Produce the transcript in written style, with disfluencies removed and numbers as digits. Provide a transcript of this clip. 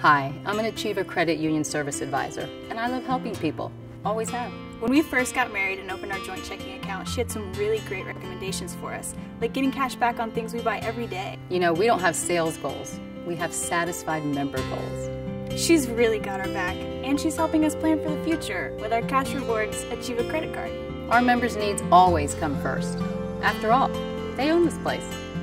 Hi, I'm an Achieva Credit Union Service Advisor, and I love helping people. Always have. When we first got married and opened our joint checking account, she had some really great recommendations for us, like getting cash back on things we buy every day. You know, we don't have sales goals. We have satisfied member goals. She's really got our back, and she's helping us plan for the future with our Cash Rewards Achieva Credit Card. Our members' needs always come first. After all, they own this place.